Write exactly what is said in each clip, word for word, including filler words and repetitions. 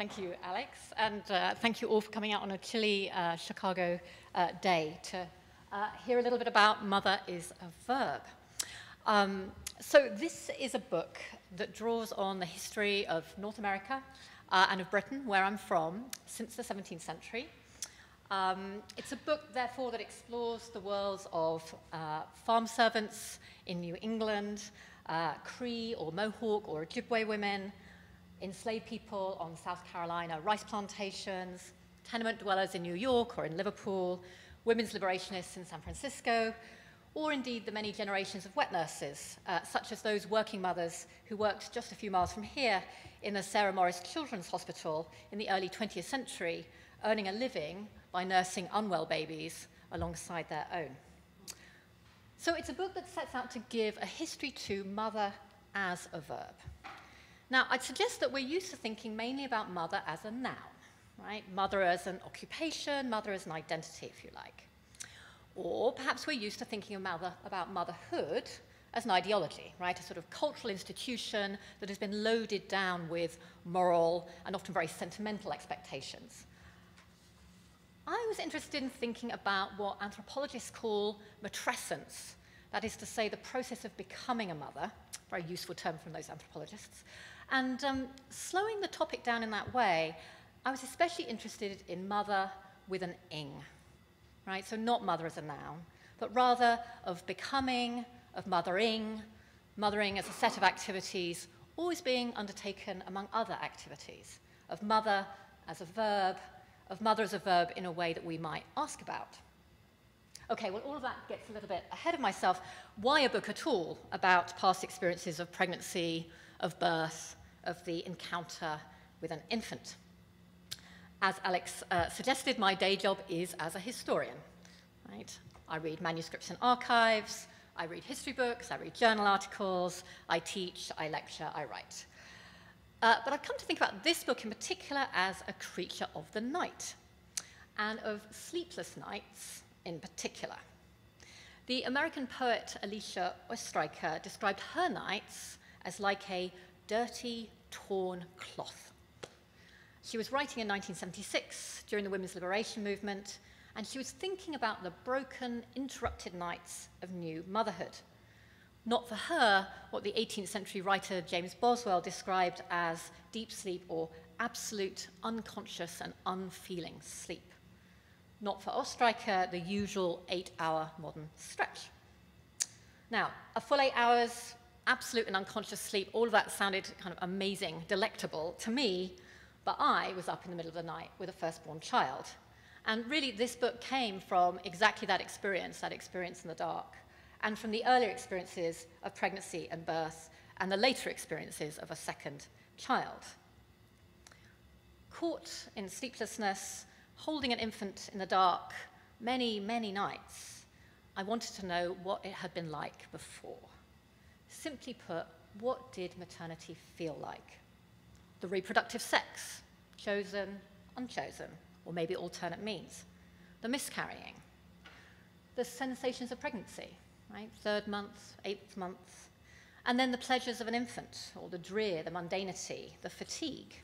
Thank you, Alex, and uh, thank you all for coming out on a chilly uh, Chicago uh, day to uh, hear a little bit about Mother is a Verb. Um, so this is a book that draws on the history of North America uh, and of Britain, where I'm from, since the seventeenth century. Um, it's a book, therefore, that explores the worlds of uh, farm servants in New England, uh, Cree or Mohawk or Ojibwe women, enslaved people on South Carolina rice plantations, tenement dwellers in New York or in Liverpool, women's liberationists in San Francisco, or indeed the many generations of wet nurses, uh, such as those working mothers who worked just a few miles from here in the Sarah Morris Children's Hospital in the early twentieth century, earning a living by nursing unwell babies alongside their own. So it's a book that sets out to give a history to mother as a verb. Now, I'd suggest that we're used to thinking mainly about mother as a noun, right? Mother as an occupation, mother as an identity, if you like. Or perhaps we're used to thinking of mother, about motherhood as an ideology, right? A sort of cultural institution that has been loaded down with moral and often very sentimental expectations. I was interested in thinking about what anthropologists call matrescence, that is to say, the process of becoming a mother, very useful term from those anthropologists. And um, slowing the topic down in that way, I was especially interested in mother with an ing, right? So not mother as a noun, but rather of becoming, of mothering, mothering as a set of activities always being undertaken among other activities, of mother as a verb, of mother as a verb in a way that we might ask about. Okay, well, all of that gets a little bit ahead of myself. Why a book at all about past experiences of pregnancy, of birth, of the encounter with an infant? As Alex uh, suggested, my day job is as a historian, right? I read manuscripts and archives, I read history books, I read journal articles, I teach, I lecture, I write. Uh, but I've come to think about this book in particular as a creature of the night, and of sleepless nights in particular. The American poet Alicia Ostriker described her nights as like a dirty, torn cloth. She was writing in nineteen seventy-six during the women's liberation movement, and she was thinking about the broken, interrupted nights of new motherhood. Not for her what the eighteenth century writer James Boswell described as deep sleep or absolute, unconscious and unfeeling sleep. Not for Ostriker, the usual eight-hour modern stretch. Now, a full eight hours, absolute and unconscious sleep, all of that sounded kind of amazing, delectable to me, but I was up in the middle of the night with a firstborn child. And really, this book came from exactly that experience, that experience in the dark, and from the earlier experiences of pregnancy and birth, and the later experiences of a second child. Caught in sleeplessness, holding an infant in the dark many, many nights, I wanted to know what it had been like before. Simply put, what did maternity feel like? The reproductive sex, chosen, unchosen, or maybe alternate means. The miscarrying. The sensations of pregnancy, right? Third month, eighth month. And then the pleasures of an infant, or the drear, the mundanity, the fatigue.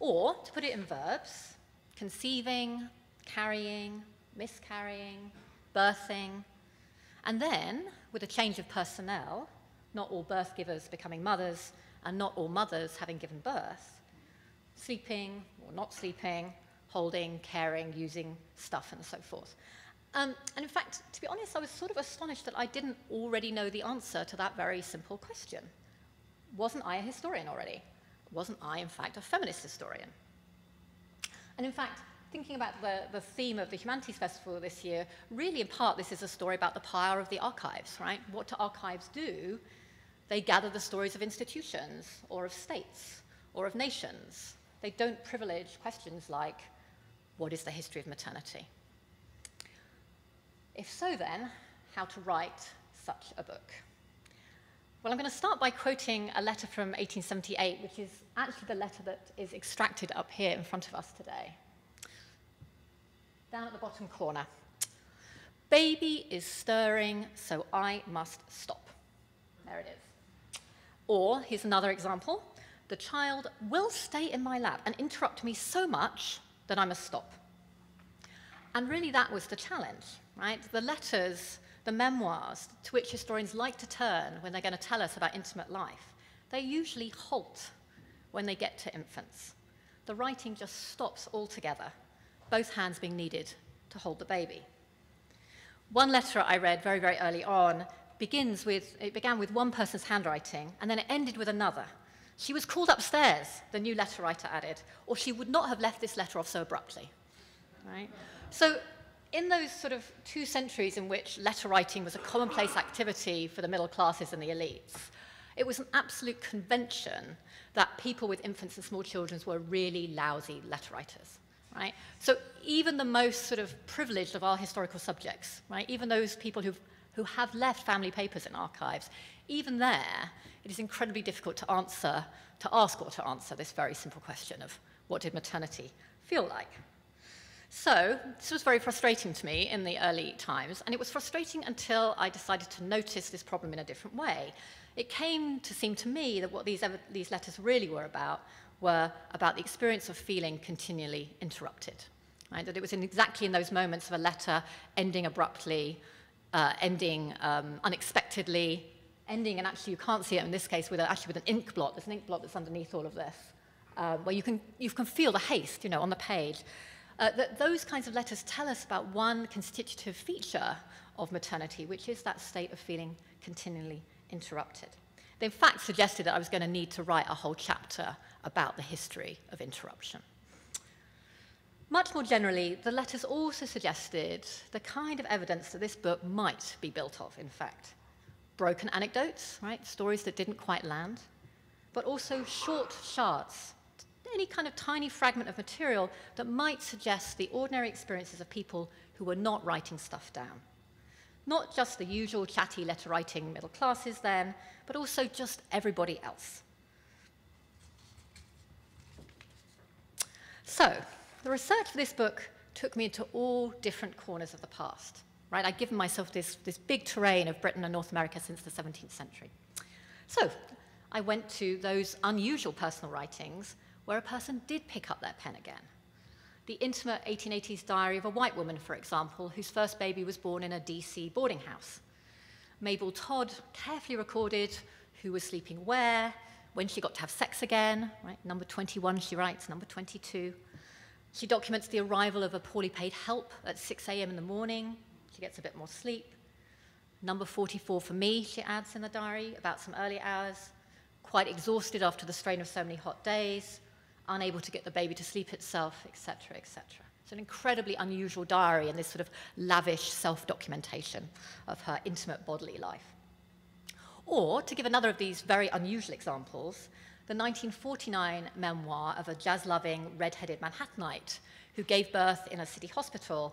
Or, to put it in verbs, conceiving, carrying, miscarrying, birthing. And then, with a change of personnel, not all birth givers becoming mothers, and not all mothers having given birth, sleeping or not sleeping, holding, caring, using stuff, and so forth. Um, and in fact, to be honest, I was sort of astonished that I didn't already know the answer to that very simple question. Wasn't I a historian already? Wasn't I, in fact, a feminist historian? And in fact, thinking about the, the theme of the Humanities Festival this year, really in part this is a story about the power of the archives, right? What do archives do? They gather the stories of institutions, or of states, or of nations. They don't privilege questions like, what is the history of maternity? If so then, how to write such a book? Well, I'm going to start by quoting a letter from eighteen seventy-eight, which is actually the letter that is extracted up here in front of us today. Down at the bottom corner. Baby is stirring, so I must stop. There it is. Or, here's another example. the child will stay in my lap and interrupt me so much that I must stop. And really that was the challenge, right? The letters, the memoirs to which historians like to turn when they're going to tell us about intimate life, they usually halt when they get to infants. The writing just stops altogether, both hands being needed to hold the baby. One letter I read very, very early on begins with, it began with one person's handwriting, and then it ended with another. She was called upstairs, the new letter writer added, or she would not have left this letter off so abruptly. Right? So in those sort of two centuries in which letter writing was a commonplace activity for the middle classes and the elites, it was an absolute convention that people with infants and small children were really lousy letter writers. Right? So even the most sort of privileged of our historical subjects, right, even those people who've who have left family papers in archives, even there, it is incredibly difficult to answer, to ask or to answer this very simple question of what did maternity feel like? So this was very frustrating to me in the early times, and it was frustrating until I decided to notice this problem in a different way. It came to seem to me that what these, these letters really were about were about the experience of feeling continually interrupted, right? That it was in exactly in those moments of a letter ending abruptly, Uh, ending um, unexpectedly, ending, and actually you can't see it in this case, with a, actually with an ink blot. There's an ink blot that's underneath all of this, uh, where you can, you can feel the haste, you know, on the page. Uh, that those kinds of letters tell us about one constitutive feature of maternity, which is that state of feeling continually interrupted. They, in fact, suggested that I was going to need to write a whole chapter about the history of interruption. Much more generally, the letters also suggested the kind of evidence that this book might be built of, in fact. Broken anecdotes, right? Stories that didn't quite land, but also short shards, any kind of tiny fragment of material that might suggest the ordinary experiences of people who were not writing stuff down. Not just the usual chatty letter-writing middle classes then, but also just everybody else. So, the research for this book took me into all different corners of the past. Right? I'd given myself this, this big terrain of Britain and North America since the seventeenth century. So I went to those unusual personal writings where a person did pick up their pen again. The intimate eighteen eighties diary of a white woman, for example, whose first baby was born in a D C boarding house. Mabel Todd carefully recorded who was sleeping where, when she got to have sex again. Right? Number twenty-one, she writes, number twenty-two. She documents the arrival of a poorly paid help at six A M in the morning. She gets a bit more sleep. Number forty-four for me, she adds in the diary, about some early hours. Quite exhausted after the strain of so many hot days. Unable to get the baby to sleep itself, et cetera, et cetera. It's an incredibly unusual diary and this sort of lavish self-documentation of her intimate bodily life. Or, to give another of these very unusual examples, the nineteen forty-nine memoir of a jazz-loving, red-headed Manhattanite who gave birth in a city hospital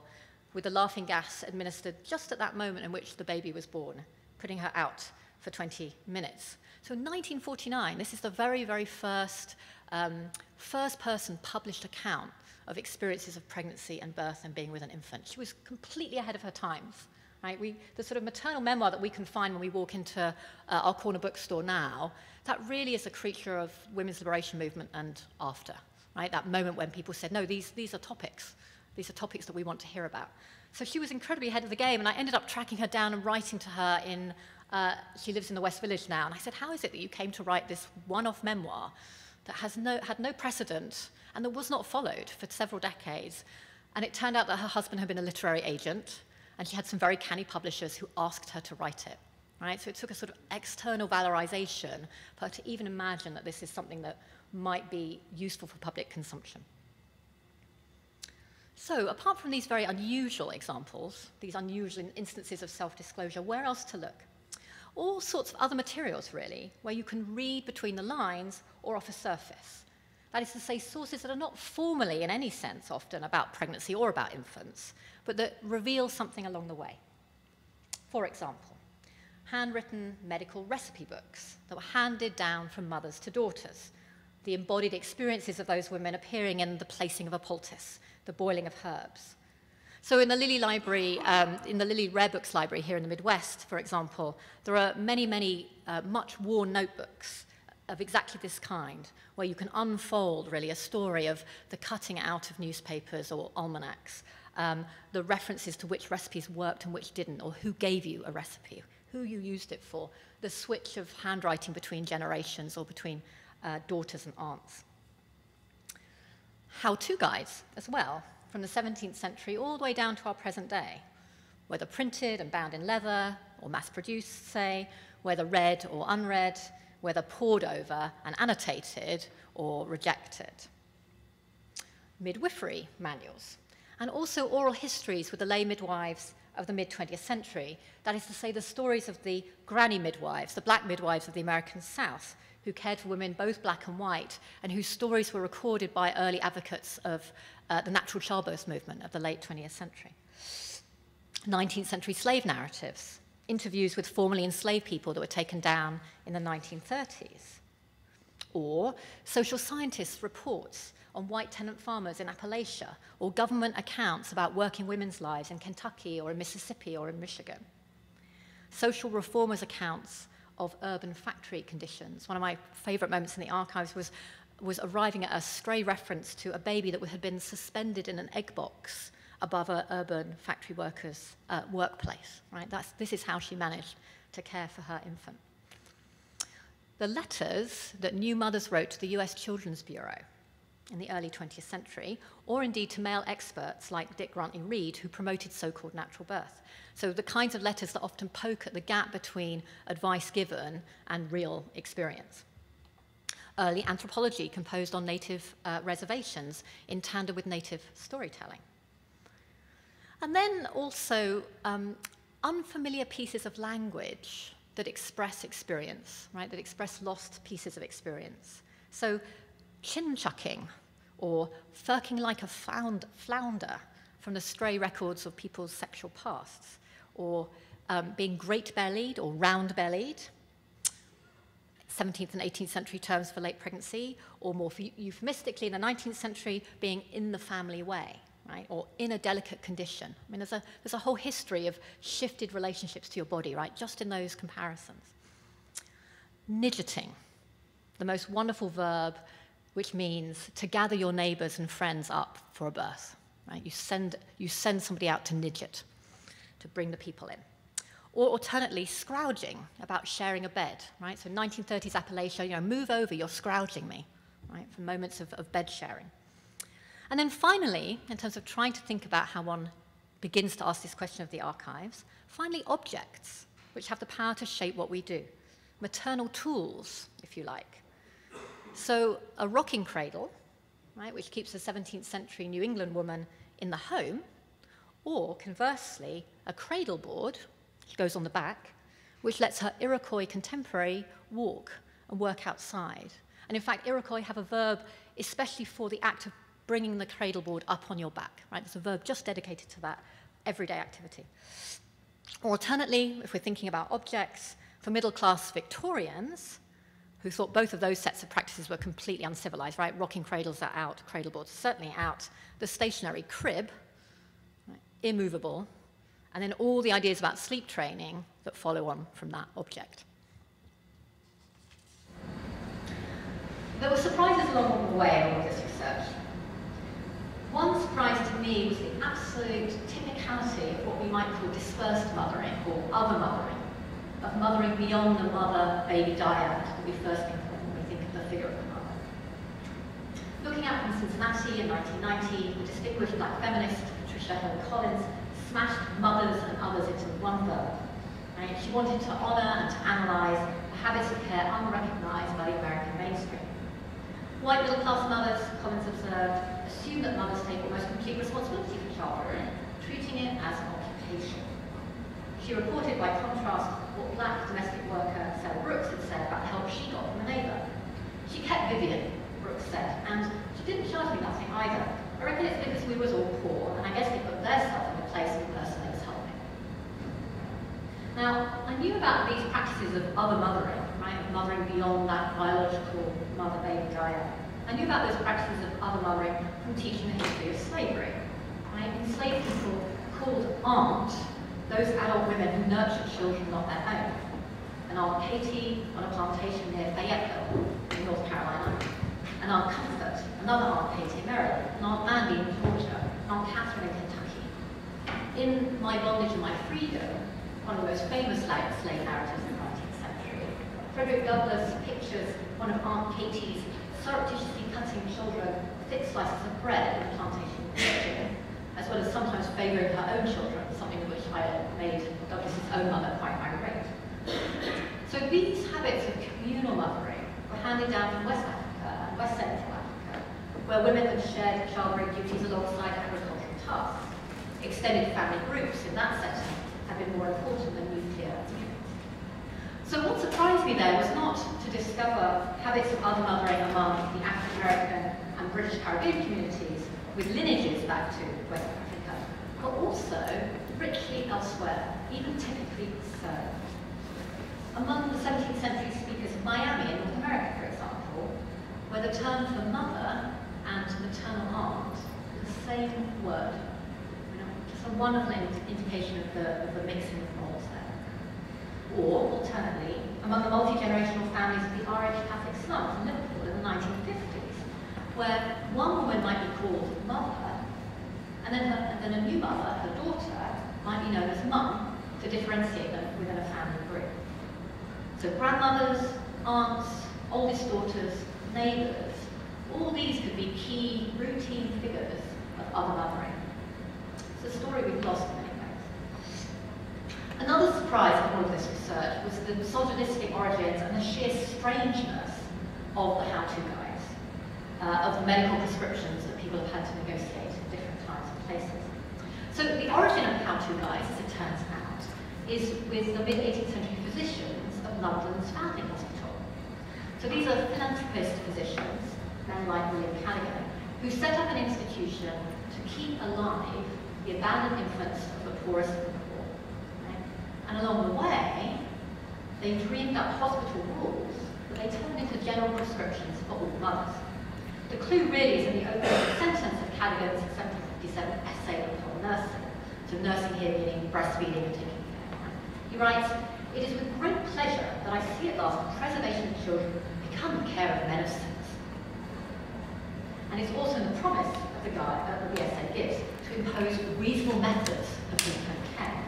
with the laughing gas administered just at that moment in which the baby was born, putting her out for twenty minutes. So in nineteen forty-nine, this is the very, very first, um, first person published account of experiences of pregnancy and birth and being with an infant. She was completely ahead of her times. Right? We, the sort of maternal memoir that we can find when we walk into uh, our corner bookstore now, that really is a creature of women's liberation movement and after, right? That moment when people said, no, these, these are topics. These are topics that we want to hear about. So she was incredibly ahead of the game, and I ended up tracking her down and writing to her in, uh, she lives in the West Village now, and I said, how is it that you came to write this one-off memoir that has no, had no precedent and that was not followed for several decades? And it turned out that her husband had been a literary agent, and she had some very canny publishers who asked her to write it, right? So it took a sort of external valorization for her to even imagine that this is something that might be useful for public consumption. So apart from these very unusual examples, these unusual instances of self-disclosure, where else to look? All sorts of other materials, really, where you can read between the lines or off a surface. That is to say, sources that are not formally, in any sense, often about pregnancy or about infants, but that reveal something along the way. For example, handwritten medical recipe books that were handed down from mothers to daughters, the embodied experiences of those women appearing in the placing of a poultice, the boiling of herbs. So in the Lilly Library, um, in the Lilly Rare Books Library here in the Midwest, for example, there are many, many uh, much worn notebooks of exactly this kind, where you can unfold, really, a story of the cutting out of newspapers or almanacs, um, the references to which recipes worked and which didn't, or who gave you a recipe, who you used it for, the switch of handwriting between generations or between uh, daughters and aunts. How-to guides, as well, from the seventeenth century all the way down to our present day, whether printed and bound in leather, or mass-produced, say, whether read or unread, whether pored over and annotated or rejected. Midwifery manuals, and also oral histories with the lay midwives of the mid twentieth century, that is to say the stories of the granny midwives, the black midwives of the American South, who cared for women both black and white, and whose stories were recorded by early advocates of uh, the natural childbirth movement of the late twentieth century. nineteenth century slave narratives, interviews with formerly enslaved people that were taken down in the nineteen thirties. Or social scientists' reports on white tenant farmers in Appalachia, or government accounts about working women's lives in Kentucky or in Mississippi or in Michigan. Social reformers' accounts of urban factory conditions. One of my favorite moments in the archives was, was arriving at a stray reference to a baby that had been suspended in an egg box above an urban factory worker's uh, workplace, right? That's, this is how she managed to care for her infant. The letters that new mothers wrote to the U S Children's Bureau in the early twentieth century, or indeed to male experts like Dick Grantly Reed, who promoted so-called natural birth. So the kinds of letters that often poke at the gap between advice given and real experience. Early anthropology composed on native uh, reservations in tandem with native storytelling. And then also um, unfamiliar pieces of language that express experience, right? That express lost pieces of experience. So chin-chucking or furking like a flounder from the stray records of people's sexual pasts, or um, being great-bellied or round-bellied, seventeenth and eighteenth century terms for late pregnancy, or more euphemistically in the nineteenth century, being in the family way. Right, or in a delicate condition. I mean, there's a, there's a whole history of shifted relationships to your body, right, just in those comparisons. Nidgeting, the most wonderful verb, which means to gather your neighbors and friends up for a birth. Right? You, send, you send somebody out to nidget, to bring the people in. Or alternately, scrounging about sharing a bed, right? So nineteen thirties Appalachia, you know, move over, you're scrounging me, right, for moments of, of bed sharing. And then finally, in terms of trying to think about how one begins to ask this question of the archives, finally objects, which have the power to shape what we do. Maternal tools, if you like. So a rocking cradle, right, which keeps a seventeenth century New England woman in the home, or conversely, a cradle board, which goes on the back, which lets her Iroquois contemporary walk and work outside. And in fact, Iroquois have a verb especially for the act of bringing the cradle board up on your back, right? There's a verb just dedicated to that everyday activity. Or alternately, if we're thinking about objects, for middle-class Victorians, who thought both of those sets of practices were completely uncivilized, right? Rocking cradles are out, cradle boards are certainly out, the stationary crib, right? Immovable, and then all the ideas about sleep training that follow on from that object. There were surprises along the way in all this research. One surprise to me was the absolute typicality of what we might call dispersed mothering or other mothering, of mothering beyond the mother-baby dyad that we first think of when we think of the figure of the mother. Looking out from Cincinnati in nineteen ninety, the distinguished black feminist Patricia Hill Collins smashed mothers and others into one verb. Right? She wanted to honour and to analyse the habits of care unrecognised by the American mainstream. White middle-class mothers, Collins observed, assume that mothers take almost complete responsibility for childbearing, treating it as an occupation. She reported, by contrast, what black domestic worker Sarah Brooks had said about the help she got from a neighbour. She kept Vivian, Brooks said, and she didn't charge me nothing either. I reckon it's because we was all poor, and I guess they put their stuff in the place of the person they was helping. Now, I knew about these practices of other mothering, right, of mothering beyond that biological mother-baby dyad. I knew about those practices of other mothering from teaching the history of slavery. Right? Enslaved people called aunt those adult women who nurtured children not their own. An Aunt Katie on a plantation near Fayetteville, North Carolina, and Aunt Comfort, another Aunt Katie in Maryland, and Aunt Mandy in Georgia, and Aunt Catherine in Kentucky. In My Bondage and My Freedom, one of the most famous slave narratives in the nineteenth century, Frederick Douglass pictures one of Aunt Katie's surreptitiously cutting children thick slices of bread in the plantation kitchen, as well as sometimes favouring her own children, something which I made Douglas's own mother quite irate. So these habits of communal mothering were handed down from West Africa and West Central Africa, where women had shared childbearing duties alongside agricultural tasks. Extended family groups in that setting had been more important than nuclear units. So what surprised me there was not to discover habits of other mothering among the African American and British Caribbean communities with lineages back to West Africa, but also richly elsewhere, even typically so. Among the seventeenth century speakers of Miami in North America, for example, where the term for mother and maternal aunt is the same word. You know, just a wonderful indication of the, of the mixing of roles there. Or, alternately, among the multi-generational families of the Irish Catholic slums in Liverpool in the nineteen fifties, where one woman might be called mother, and then, her, and then a new mother, her daughter, might be known as mum, to differentiate them within a family group. So grandmothers, aunts, oldest daughters, neighbours, all these could be key, routine figures of other mothering. It's a story we've lost in many ways. Another surprise in all of this research was the misogynistic origins and the sheer strangeness of the how-to guides, uh, of the medical prescriptions that people have had to negotiate in different times and places. So the origin of how-to guides, as it turns out, is with the mid eighteenth century physicians of London's Foundling Hospital. So these are philanthropist physicians, men like William Cadogan, who set up an institution to keep alive the abandoned infants of the poorest of the poor. Right? And along the way, they dreamed up hospital rules that they turned into general prescriptions for all mothers. The clue really is in the opening sentence of Cadogan's seventeen fifty-seven essay on whole nursing, so nursing here meaning breastfeeding and taking care. He writes, "It is with great pleasure that I see at last the preservation of children become the care of men of sense." And it's also in the promise of the guide that the essay gives to impose reasonable methods of infant care.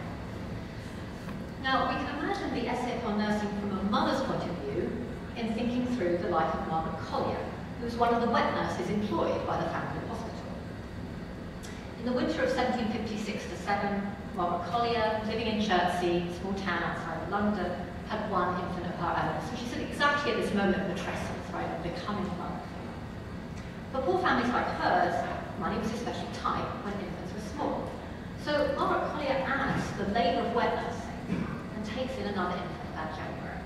Now, we can imagine the essay upon nursing from a mother's point of view in thinking through the life of Margaret Collier, who was one of the wet nurses employed by the Foundling Hospital. In the winter of seventeen fifty-six to seven, Margaret Collier, living in Chertsey, a small town outside of London, had one infant of her own. So she's exactly at this moment of matrescence, right, of becoming a mother. For poor families like hers, money was especially tight when infants were small. So Margaret Collier adds the labour of wet nursing and takes in another infant that January.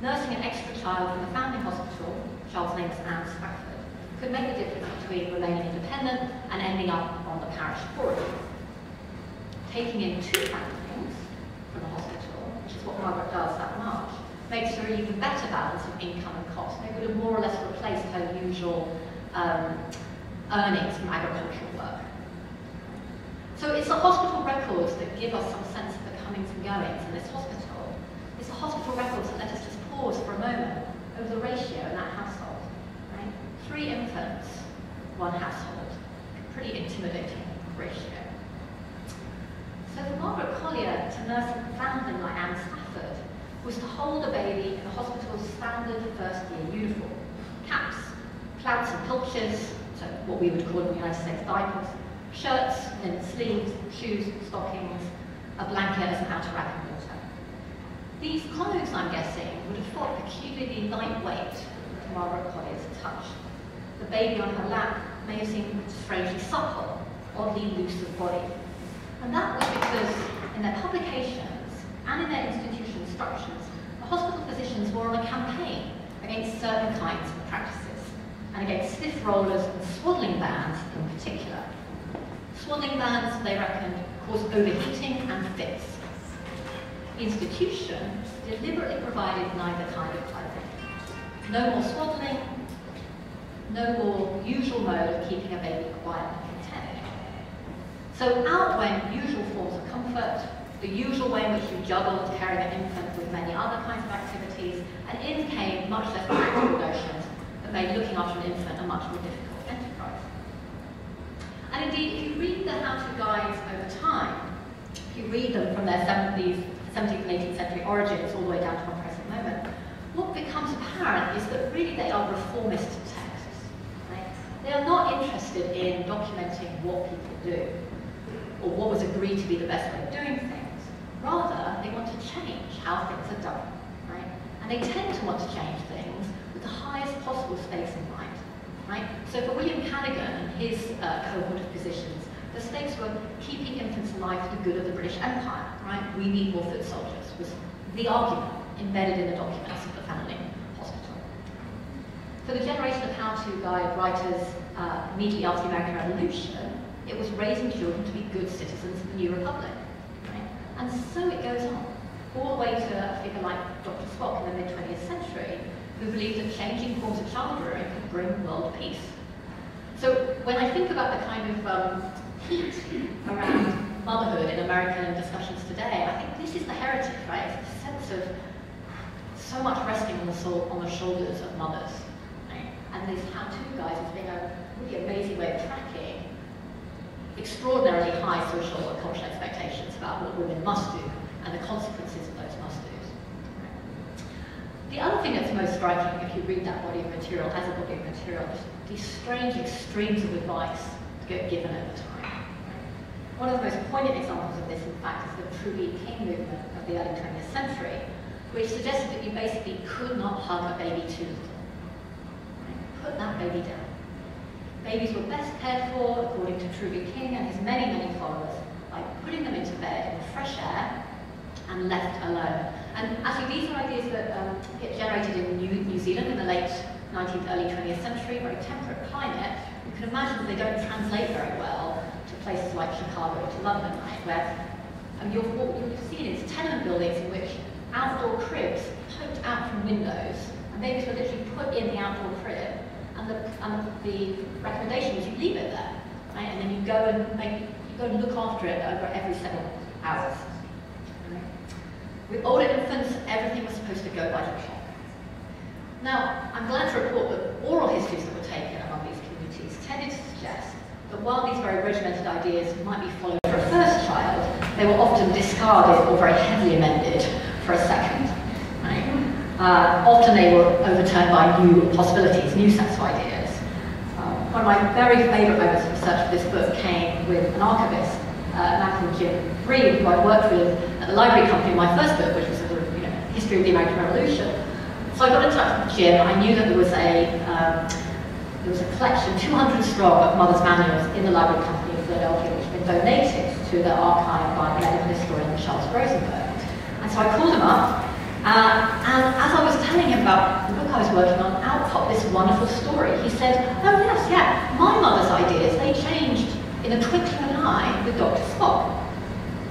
Nursing an extra child from the family hospital, the child's name is Anne Stafford, could make the difference between remaining independent and ending up on the parish board. Taking in two foundlings from the hospital, which is what Margaret does that March, makes her an even better balance of income and cost. They would have more or less replaced her usual um, earnings from agricultural work. So it's the hospital records that give us some sense of the comings and goings in this hospital. It's the hospital records that let us just pause for a moment over the ratio in that household. Right? Three infants, one household. Pretty intimidating ratio. So for Margaret Collier to nurse a foundling like Anne Stafford was to hold a baby in the hospital's standard first-year uniform. Caps, plaids and pilches, so what we would call in the United States diapers, shirts, linen sleeves, shoes, stockings, a blanket as an outer wrap and water. These clothes, I'm guessing, would have felt peculiarly lightweight to Margaret Collier's touch. The baby on her lap may have seemed strangely supple, oddly loose of body. And that was because in their publications and in their institution instructions, the hospital physicians were on a campaign against certain kinds of practices and against stiff rollers and swaddling bands in particular. Swaddling bands, they reckoned, caused overheating and fits. The institution deliberately provided neither kind of clothing. No more swaddling, no more usual mode of keeping a baby quiet. So out went usual forms of comfort, the usual way in which you juggled carrying an infant with many other kinds of activities, and in came much less practical notions made looking after an infant a much more difficult enterprise. And indeed, if you read the how-to guides over time, if you read them from their seventeenth and eighteenth century origins all the way down to our present moment, what becomes apparent is that really they are reformist texts. Right? They are not interested in documenting what people do, or what was agreed to be the best way of doing things. Rather, they want to change how things are done. Right? And they tend to want to change things with the highest possible stakes in mind. Right? So for William Cadogan and his uh, cohort of physicians, the stakes were keeping infants alive for the good of the British Empire. Right? We need more foot soldiers was the argument embedded in the documents of the founding hospital. For the generation of how-to guide writers uh, immediately after the American Revolution, it was raising children to be good citizens of the New Republic. Right? And so it goes on, all the way to a figure like Doctor Spock in the mid twentieth century, who believed that changing forms of childbearing could bring world peace. So when I think about the kind of um, heat around motherhood in American discussions today, I think this is the heritage, right? It's a sense of so much resting on the, soul, on the shoulders of mothers. Right? And this how-to guys has been a really amazing way of tracking extraordinarily high social and cultural expectations about what women must do and the consequences of those must-dos. The other thing that's most striking, if you read that body of material as a body of material, is these strange extremes of advice that get given over time. One of the most poignant examples of this, in fact, is the Truby King movement of the early twentieth century, which suggested that you basically could not hug a baby too little. Put that baby down. Babies were best cared for, according to Truby King and his many, many followers, by putting them into bed in the fresh air and left alone. And actually, these are ideas that um, get generated in New, New Zealand in the late nineteenth, early twentieth century, very temperate climate. You can imagine that they don't translate very well to places like Chicago or to London, right? Where um, you're, what you've seen is tenement buildings in which outdoor cribs poked out from windows, and babies were literally put in the outdoor crib. And the, and the recommendation is you leave it there, right? And then you go and make, you go and look after it over every seven hours. Right? With older infants, everything was supposed to go by the clock. Now, I'm glad to report that oral histories that were taken among these communities tended to suggest that while these very regimented ideas might be followed for a first child, they were often discarded or very heavily amended for a second. Uh, often they were overturned by new possibilities, new sets of ideas. Um, one of my very favourite moments of research for this book came with an archivist, uh, Malcolm Jim Freed, who I worked with at the Library Company in my first book, which was a you know, history of the American Revolution. So I got in touch with Jim. I knew that there was a um, there was a collection, two hundred strong, of Mother's Manuals in the Library Company in Philadelphia, which had been donated to the archive by the medical historian Charles Rosenberg. And so I called him up. Uh, and as I was telling him about the book I was working on, out popped this wonderful story. He said, oh yes, yeah, my mother's ideas, they changed in a twinkling of an eye with Doctor Spock.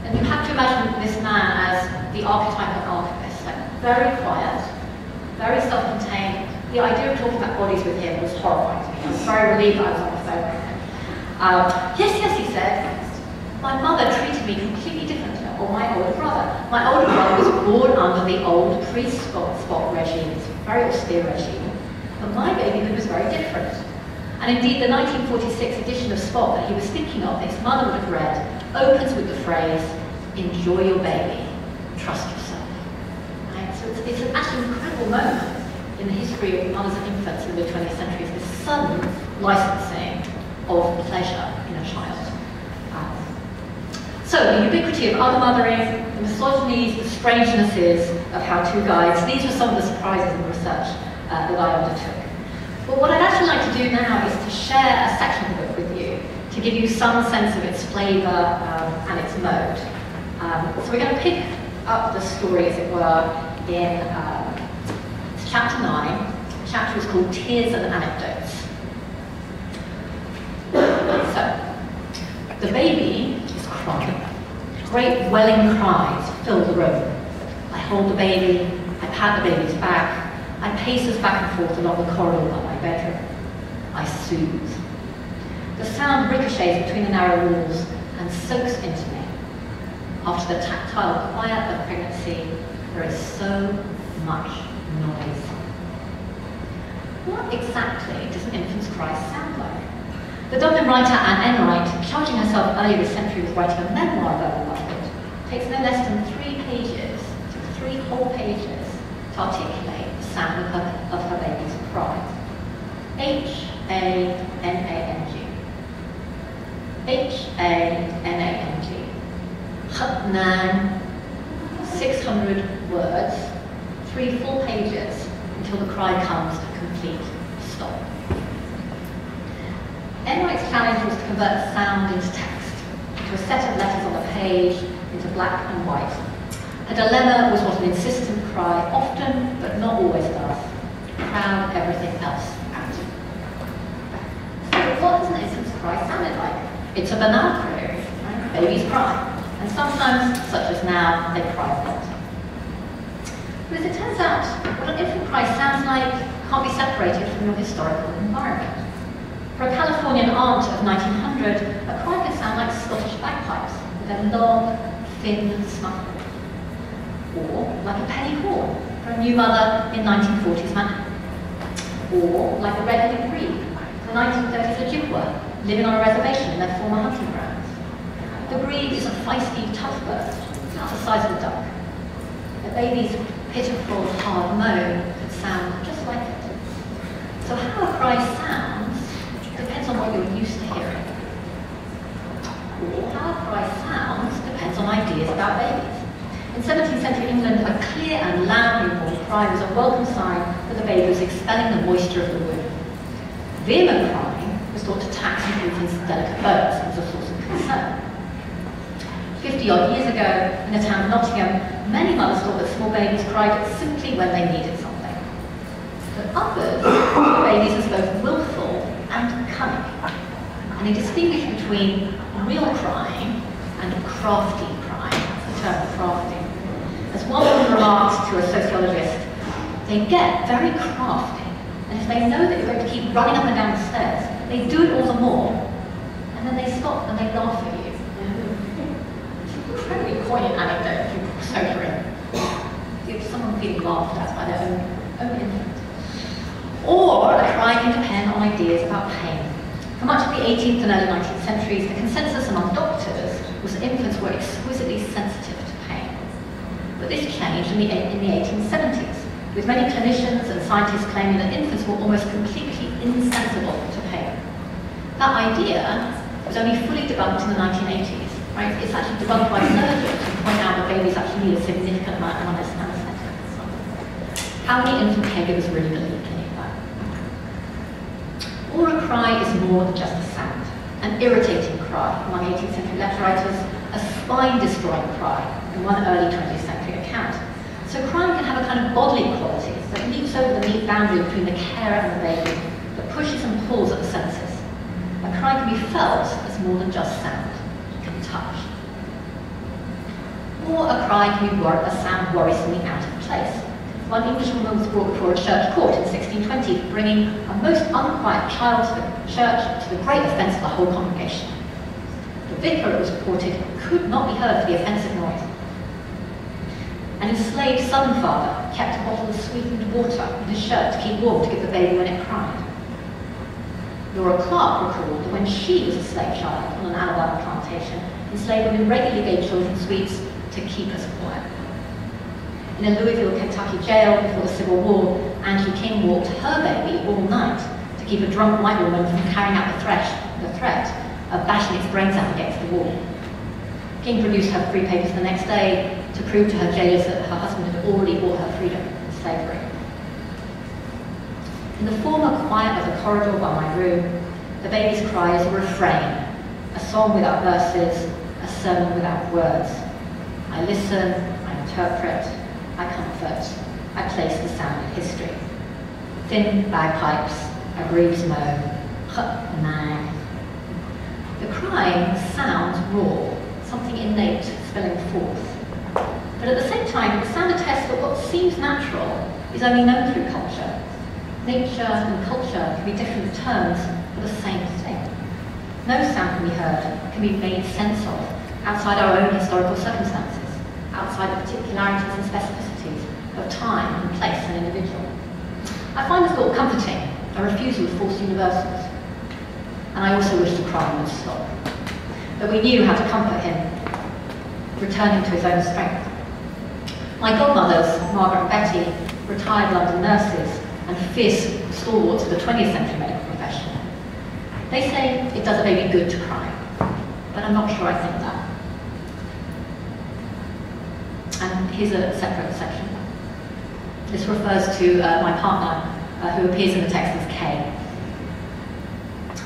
And you have to imagine this man as the archetype of archivist, like very quiet, very self-contained. The idea of talking about bodies with him was horrifying to me. I was very relieved I was on the phone with him. Um, yes, yes, he said, my mother treated me completely differently. Or my older brother. My older brother was born under the old pre-Spock regime, it's a very austere regime, but my babyhood was very different. And indeed, the nineteen forty-six edition of Spock that he was thinking of, his mother would have read, opens with the phrase, enjoy your baby, trust yourself. Right? So it's, it's an actually incredible moment in the history of mothers and infants in the mid twentieth century, this sudden licensing of pleasure in a child. So the ubiquity of other mothering, the misogynies, the strangenesses of how-to guides, these were some of the surprises in the research uh, that I undertook. But what I'd actually like to do now is to share a section of the book with you to give you some sense of its flavour um, and its mode. Um, so we're going to pick up the story, as it were, in uh, chapter nine. The chapter is called Tears and Anecdotes. So, the baby is crying. Great welling cries fill the room. I hold the baby, I pat the baby's back, I pace us back and forth along the corridor by my bedroom. I soothe. The sound ricochets between the narrow walls and soaks into me. After the tactile quiet of pregnancy, there is so much noise. what exactly does an infant's cry sound like? The Dublin writer Anne Enright, charging herself earlier this century with writing a memoir of urban motherhood, takes no less than three pages, three whole pages, to articulate the sound of her, of her baby's cry. H A N A N G. H A N A N G. H N A N G. six hundred words, three full pages, until the cry comes to a complete stop. Enright's challenge was to convert sound into text, to a set of letters on the page, into black and white. Her dilemma was what an insistent cry often, but not always does, crowd everything else out. So what does an infant's cry sound like? It's a banal query, right? Babies cry. And sometimes, such as now, they cry a lot. But as it turns out, what an infant cry sounds like can't be separated from your historical environment. For a Californian aunt of nineteen hundred, a cry could sound like Scottish bagpipes, with a long, thin snuffle. Or like a penny horn for a new mother in nineteen forties Manhattan. Or like a red-headed grebe, the nineteen thirties Ojibwa, living on a reservation in their former hunting ground. The grebe is a feisty, tough bird, about the size of a duck. The baby's pitiful, hard moan could sound just like it. So how a cry sounds depends on what you're used to hearing. Or how a cry sounds depends on ideas about babies. In seventeenth century England, a clear and loud newborn cry was a welcome sign that the baby was expelling the moisture of the womb. Vehement crying was thought to tax an infant's delicate bones as a source of concern. fifty-odd years ago, in the town of Nottingham, many mothers thought that small babies cried simply when they needed something. But others saw babies as both willful and cunning. And they distinguish between real crying and crafty crying, the term crafty. As one woman remarked to a sociologist, they get very crafty, and if they know that you're going to keep running up and down the stairs, they do it all the more, and then they stop and they laugh at you. Incredibly poignant anecdote if you're so grim. If someone feeling laughed at by their own, own infant. Or a cry can depend on ideas about pain. For much of the eighteenth and early nineteenth centuries, the consensus among doctors was that infants were exquisitely sensitive to pain. But this changed in the, in the eighteen seventies, with many clinicians and scientists claiming that infants were almost completely insensible to pain. That idea was only fully debunked in the nineteen eighties. Right? It's actually debunked by surgeons who point out that babies actually need a significant amount of anesthetic. How many infant caregivers really believe in that? Or a cry is more than just a sound. An irritating cry among eighteenth century letter writers, a spine-destroying cry in one early twentieth century account. So crying can have a kind of bodily quality that leaps over the neat boundary between the carer and the baby, that pushes and pulls at the senses. A cry can be felt as more than just sound. Touch. Or a cry can be wor a sound worrisomely out of place. One Englishwoman was brought before a church court in sixteen twenty for bringing a most unquiet child to the church to the great offence of the whole congregation. The vicar, it was reported, could not be heard for the offensive noise. An enslaved son father kept a bottle of sweetened water in his shirt to keep warm to give the baby when it cried. Laura Clark recalled that when she was a slave child on an Alabama plantation, enslaved women regularly gave children sweets to keep us quiet. In a Louisville, Kentucky jail before the Civil War, Angie King walked her baby all night to keep a drunk white woman from carrying out the, thresh, the threat of bashing its brains out against the wall. King produced her free papers the next day to prove to her jailers that her husband had already bought her freedom from slavery. In the former quiet of the corridor by my room, the baby's cry is a refrain, a song without verses, a sermon without words. I listen, I interpret, I comfort, I place the sound in history. Thin bagpipes, a grebe's moan, man. The crying sounds raw, something innate spilling forth. But at the same time, the sound attests that what seems natural is only known through culture. Nature and culture can be different terms for the same thing. No sound can be heard, can be made sense of, outside our own historical circumstances, outside the particularities and specificities of time and place and individual. I find this thought comforting, a refusal of false universals. And I also wish the crime would stop. But we knew how to comfort him, returning to his own strength. My godmothers, Margaret and Betty, retired London nurses and fierce stalwarts of the twentieth century medical profession. They say it does a baby good to cry, but I'm not sure I think that. And here's a separate section. This refers to uh, my partner, uh, who appears in the text as Kay.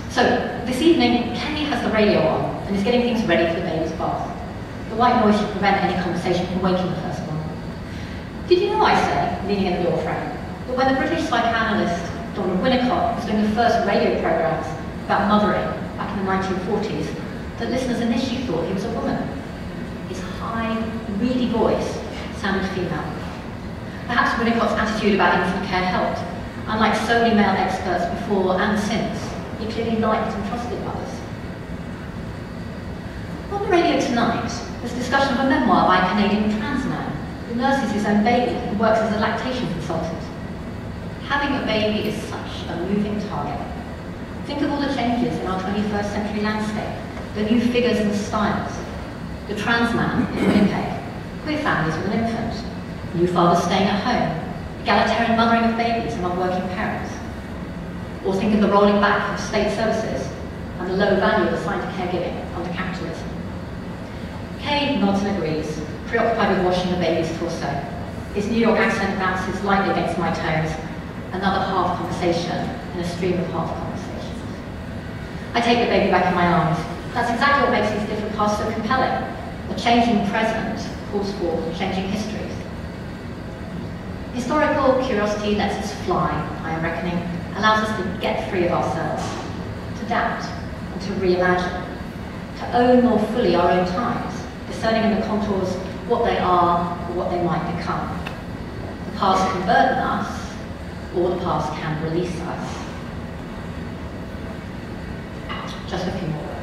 So, this evening, Kay has the radio on and is getting things ready for the baby's bath. The white noise should prevent any conversation from waking the first one. Did you know, I say, leaning at the doorframe, that when the British psychoanalyst Donald Winnicott was doing the first radio programmes about mothering back in the nineteen forties, that listeners initially thought he was a woman. His high, reedy voice sounded female. Perhaps Winnicott's attitude about infant care helped. Unlike so many male experts before and since, he clearly liked and trusted others. On the radio tonight, there's discussion of a memoir by a Canadian trans man who nurses his own baby and works as a lactation consultant. Having a baby is such a moving target. Think of all the changes in our twenty-first century landscape, the new figures and styles. The trans man in Winnipeg, queer families with an infant, new fathers staying at home, egalitarian mothering of babies among working parents. Or think of the rolling back of state services and the low value assigned to caregiving under capitalism. Kay nods and agrees, preoccupied with washing the baby's torso. His New York accent bounces lightly against my toes, another half conversation in a stream of half conversations. I take the baby back in my arms. That's exactly what makes these different paths so compelling. The changing present calls for changing history. Historical curiosity lets us fly, I am reckoning, allows us to get free of ourselves, to adapt and to reimagine, to own more fully our own times, discerning in the contours what they are or what they might become. The past can burden us, or the past can release us. Just a few more words.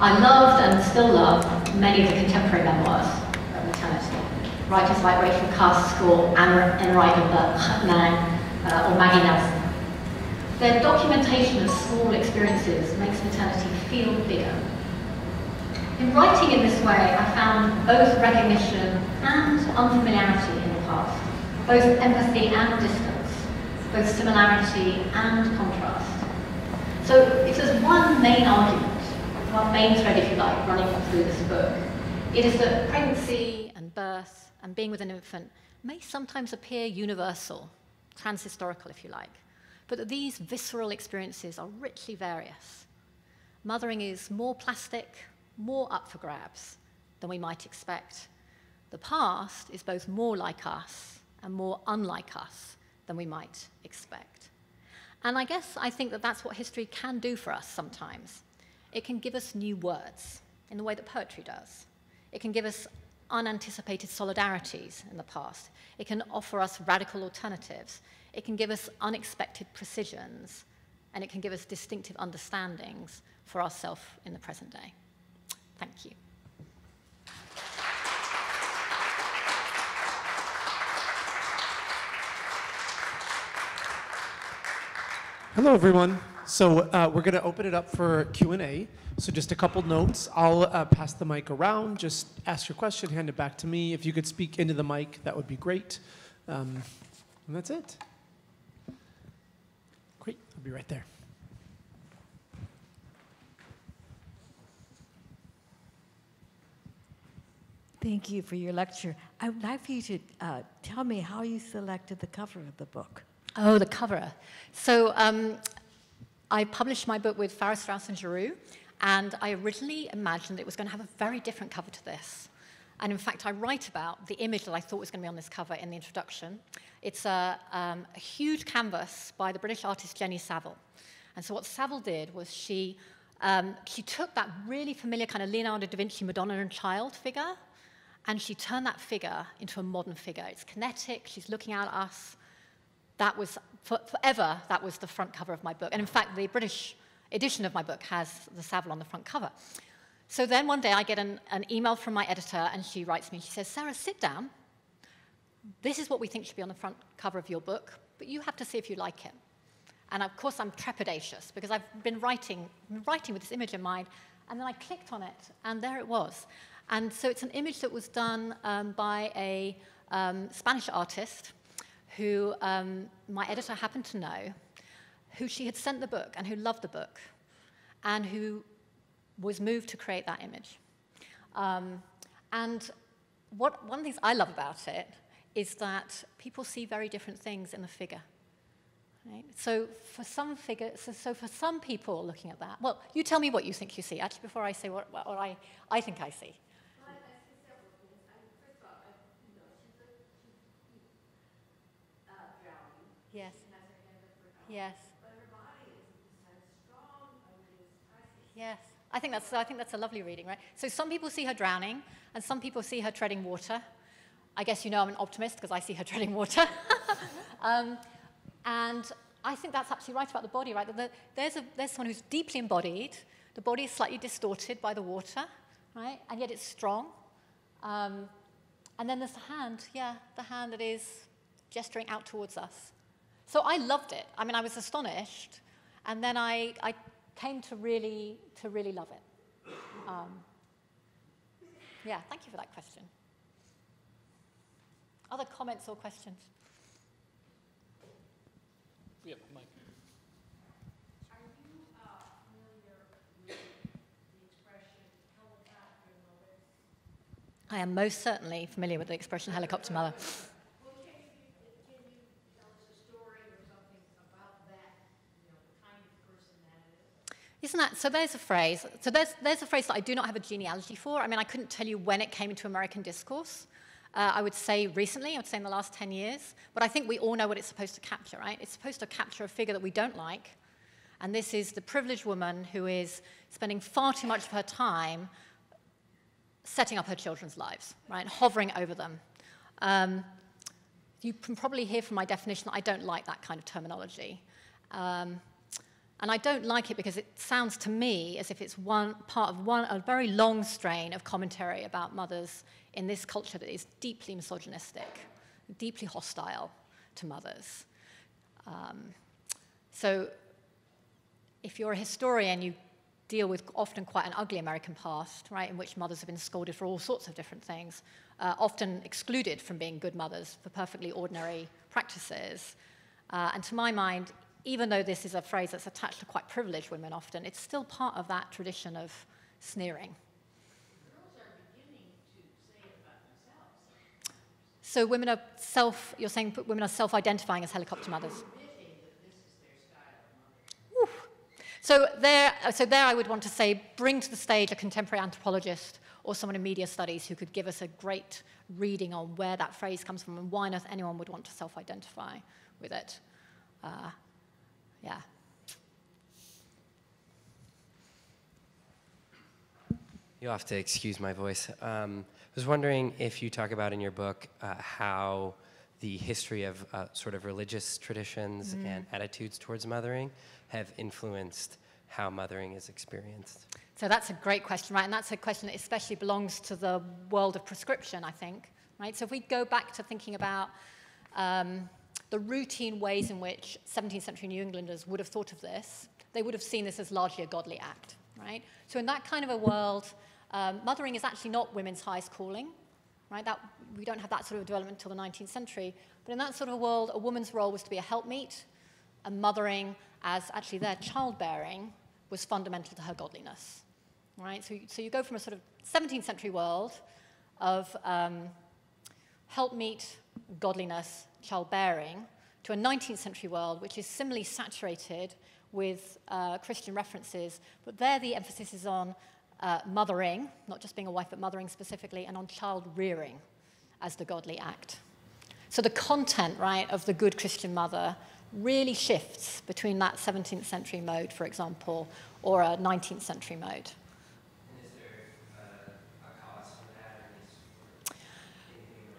I loved and still love many of the contemporary memoirs of maternity. Writers like Rachel Carson, Anne Enright, uh, or Maggie Nelson. Their documentation of small experiences makes maternity feel bigger. In writing in this way, I found both recognition and unfamiliarity in the past, both empathy and distance, both similarity and contrast. So if there's one main argument, our main thread, if you like, running through this book, it is that pregnancy and birth and being with an infant may sometimes appear universal, trans-historical, if you like, but that these visceral experiences are richly various. Mothering is more plastic, more up for grabs than we might expect. The past is both more like us and more unlike us than we might expect. And I guess I think that that's what history can do for us sometimes. It can give us new words in the way that poetry does. It can give us unanticipated solidarities in the past. It can offer us radical alternatives. It can give us unexpected precisions. And it can give us distinctive understandings for ourselves in the present day. Thank you. Hello, everyone. So uh, we're going to open it up for Q and A. So just a couple notes. I'll uh, pass the mic around. Just ask your question, hand it back to me. If you could speak into the mic, that would be great. Um, and that's it. Great. I'll be right there. Thank you for your lecture. I would like for you to uh, tell me how you selected the cover of the book. Oh, the cover. So um, I published my book with Farrar, Straus, and Giroux, and I originally imagined it was going to have a very different cover to this. And in fact, I write about the image that I thought was going to be on this cover in the introduction. It's a, um, a huge canvas by the British artist Jenny Saville. And so what Saville did was she, um, she took that really familiar kind of Leonardo da Vinci Madonna and Child figure, and she turned that figure into a modern figure. It's kinetic, she's looking out at us. That was, for, forever, that was the front cover of my book. And in fact, the British edition of my book has the Saville on the front cover. So then one day I get an, an email from my editor, and she writes me, she says, Sarah, sit down. This is what we think should be on the front cover of your book, but you have to see if you like it. And of course I'm trepidatious, because I've been writing, writing with this image in mind, and then I clicked on it, and there it was. And so it's an image that was done um, by a um, Spanish artist who um, my editor happened to know, who she had sent the book and who loved the book, and who was moved to create that image. Um, and what, one of the things I love about it is that people see very different things in the figure. Right? So for some figure, so, so for some people looking at that, well, you tell me what you think you see, actually, before I say what, what, what I, I think I see. Yes. Yes. Yes. I think that's I think that's a lovely reading, right? So some people see her drowning, and some people see her treading water. I guess you know I'm an optimist because I see her treading water. um, and I think that's actually right about the body, right? That there's a there's someone who's deeply embodied. The body is slightly distorted by the water, right? And yet it's strong. Um, and then there's the hand, yeah, the hand that is gesturing out towards us. So I loved it. I mean, I was astonished, and then I, I came to really, to really love it. Um, yeah, thank you for that question. Other comments or questions? Yeah, Mike. Are you uh, familiar with the expression helicopter mother? I am most certainly familiar with the expression helicopter mother. Isn't that, so there's a phrase, so there's, there's a phrase that I do not have a genealogy for. I mean, I couldn't tell you when it came into American discourse. Uh, I would say recently, I would say in the last ten years, but I think we all know what it's supposed to capture, right? It's supposed to capture a figure that we don't like, and this is the privileged woman who is spending far too much of her time setting up her children's lives, right, hovering over them. Um, you can probably hear from my definition that I don't like that kind of terminology. Um, And I don't like it because it sounds to me as if it's one part of one, a very long strain of commentary about mothers in this culture that is deeply misogynistic, deeply hostile to mothers. Um, so if you're a historian, you deal with often quite an ugly American past, right, in which mothers have been scolded for all sorts of different things, uh, often excluded from being good mothers for perfectly ordinary practices. Uh, and to my mind, even though this is a phrase that's attached to quite privileged women often, it's still part of that tradition of sneering. Girls are beginning to say it about themselves. So women are self, you're saying women are self-identifying as helicopter mothers. Ooh. So there, so there I would want to say, bring to the stage a contemporary anthropologist or someone in media studies who could give us a great reading on where that phrase comes from and why on earth anyone would want to self-identify with it. Uh, Yeah. You'll have to excuse my voice. Um, I was wondering if you talk about in your book uh, how the history of uh, sort of religious traditions mm. and attitudes towards mothering have influenced how mothering is experienced. So that's a great question, right? And that's a question that especially belongs to the world of prescription, I think, right? So if we go back to thinking about um, the routine ways in which seventeenth century New Englanders would have thought of this, they would have seen this as largely a godly act, right? So in that kind of a world, um, mothering is actually not women's highest calling, right? That, we don't have that sort of development until the nineteenth century, but in that sort of world, a woman's role was to be a helpmeet, and mothering as actually their childbearing was fundamental to her godliness. Right? So, so you go from a sort of seventeenth century world of um, helpmeet, godliness, childbearing, to a nineteenth century world which is similarly saturated with uh, Christian references, but there the emphasis is on uh, mothering, not just being a wife, but mothering specifically, and on child rearing as the godly act. So the content, right, of the good Christian mother really shifts between that seventeenth century mode, for example, or a nineteenth century mode.